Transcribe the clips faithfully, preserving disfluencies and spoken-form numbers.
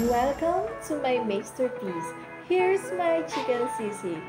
Welcome to my masterpiece. Here's my chicken sisig.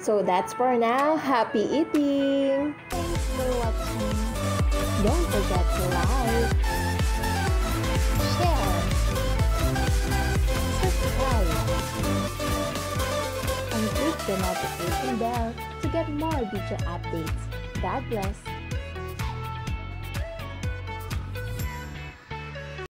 So that's for now. Happy eating! Thanks for watching. Don't forget to like, share, subscribe, and click the notification bell to get more video updates. God bless.